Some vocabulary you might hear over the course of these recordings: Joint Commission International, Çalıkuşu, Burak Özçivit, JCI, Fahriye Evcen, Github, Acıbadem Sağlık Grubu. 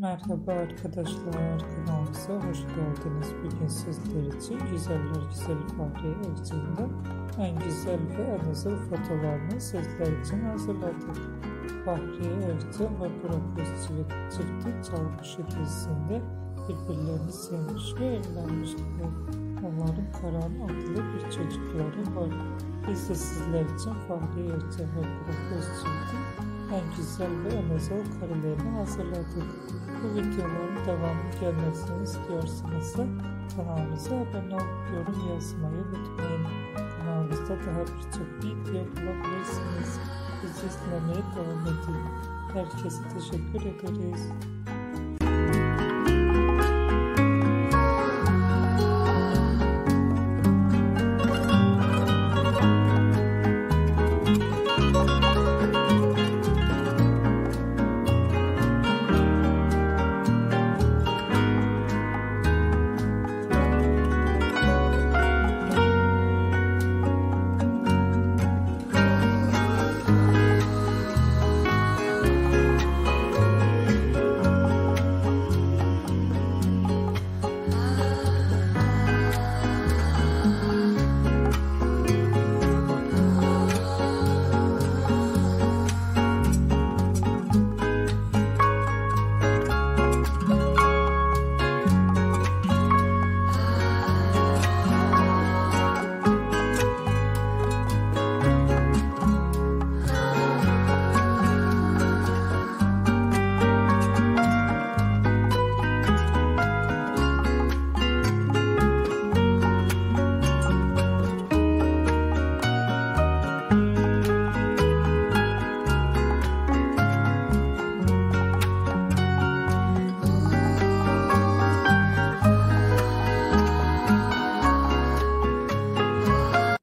Merhaba arkadaşlar, kanalımıza hoş geldiniz. Bugün sizler için güzel Fahriye Evcen'den en güzel ve en özel fotolarını sizler için hazırladık. Fahriye Evcen ve Burak Özçivit çifti Çalıkuşu dizisinde birbirlerini sevmiş ve evlenmişler. Onların Karan adlı bir çocukları var. Biz de sizler için Fahriye Evcen ve Burak Özçivit'in en güzel ve en özel karelerini hazırladık. Bu videoların devamlı gelmesini istiyorsanız kanalımıza abone olup yorum yazmayı unutmayın. Kanalımızda daha birçok video bulabilirsiniz. Bizi izlemeye devam edin. Herkese teşekkür ederiz.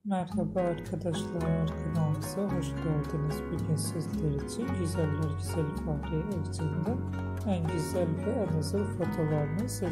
Merhaba arkadaşlar, kanalımıza hoş geldiniz. Bugün sizler için güzel Fahriye Evcen'den en güzel ve en özel fotolarını sizler